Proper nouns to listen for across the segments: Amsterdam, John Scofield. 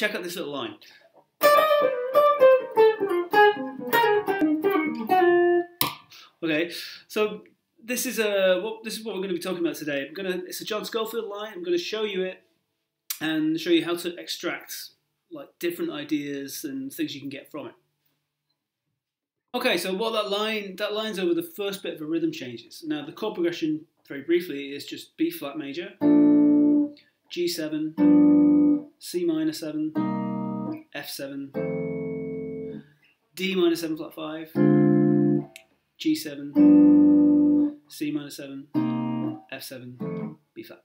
Check out this little line. Okay, so this is what we're going to be talking about today. It's a John Scofield line. I'm going to show you it and show you how to extract like different ideas and things you can get from it. Okay, so what that line's over the first bit of a rhythm changes. Now the chord progression, very briefly, is just B flat major, G7, C minor 7, F7, D minor 7 flat 5, G7, C minor 7, F7, B flat.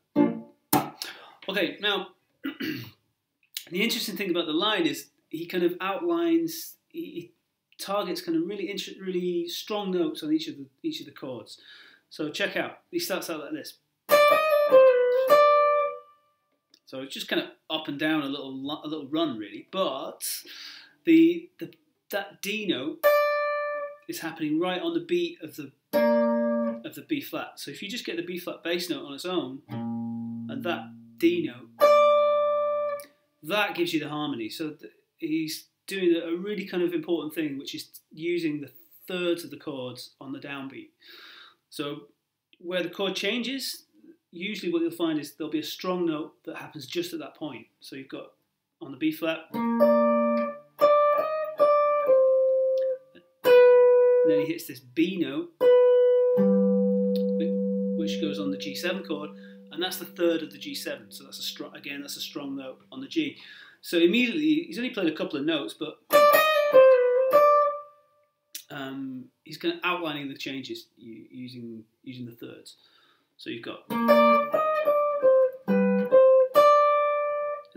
Okay, now the interesting thing about the line is he kind of outlines, he targets kind of really strong notes on each of the chords. So check out, he starts out like this. So it's just kind of up and down a little run really, but that D note is happening right on the beat of the B flat. So if you just get the B flat bass note on its own and that D note, that gives you the harmony. So he's doing a really kind of important thing, which is using the thirds of the chords on the downbeat. So where the chord changes, usually what you'll find is there'll be a strong note that happens just at that point. So you've got on the B flat, and then he hits this B note, which goes on the G7 chord, and that's the third of the G7. So that's again, that's a strong note on the G. So immediately, he's only played a couple of notes, but he's kind of outlining the changes using the thirds. So you've got, and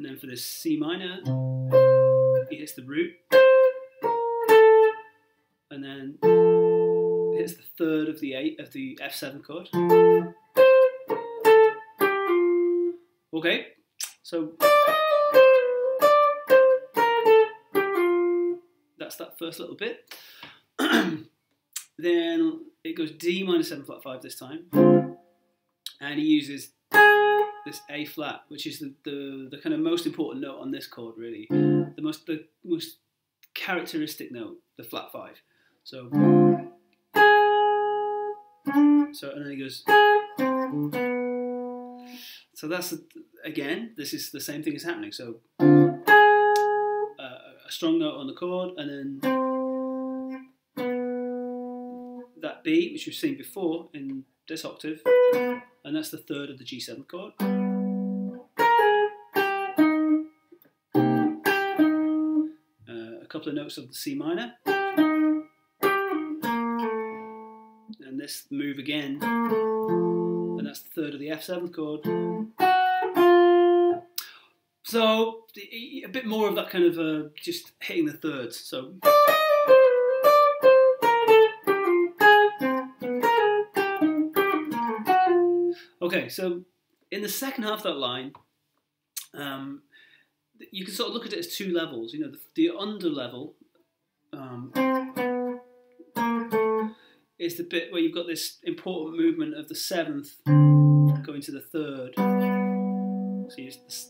then for this C minor, he hits the root, and then hits the third of the F7 chord. Okay, so that's that first little bit. Then it goes D minor 7 flat 5 this time, and he uses this A flat, which is the kind of most important note on this chord really, the most characteristic note, the flat 5. So and then he goes. So that's again, this is the same thing is happening. So a strong note on the chord, and then that B, which we've seen before in this octave, and that's the third of the G7 chord. A couple of notes of the C minor, and this move again, and that's the third of the F7 chord. So a bit more of that kind of just hitting the thirds. So. Okay, so in the second half of that line, you can sort of look at it as two levels. You know, the under level is the bit where you've got this important movement of the seventh going to the third. So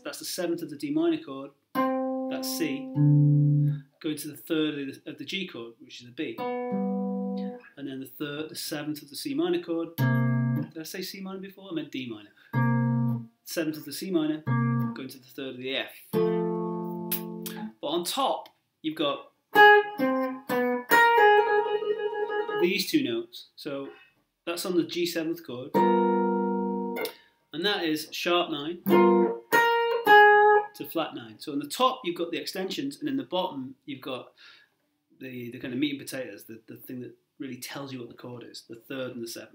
that's the seventh of the D minor chord, that's C, going to the third of the G chord, which is the B, and then the seventh of the C minor chord. Did I say C minor before? I meant D minor. Seventh of the C minor, going to the third of the F. But on top, you've got these two notes. So that's on the G7th chord, and that is sharp 9 to flat 9. So on the top, you've got the extensions, and in the bottom, you've got the kind of meat and potatoes, the thing that really tells you what the chord is, the third and the seventh.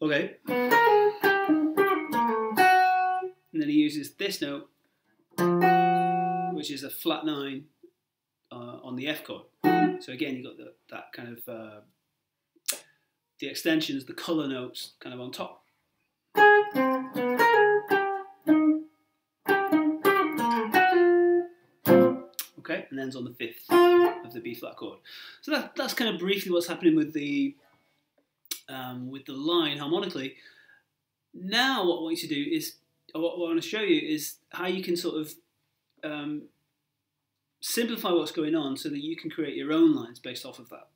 Okay, and then he uses this note, which is a flat 9 on the F chord. So again, you've got that kind of, the extensions, the colour notes kind of on top. Okay, and ends on the fifth of the B flat chord. So that's kind of briefly what's happening with the line harmonically. Now what I want to show you is how you can sort of simplify what's going on so that you can create your own lines based off of that.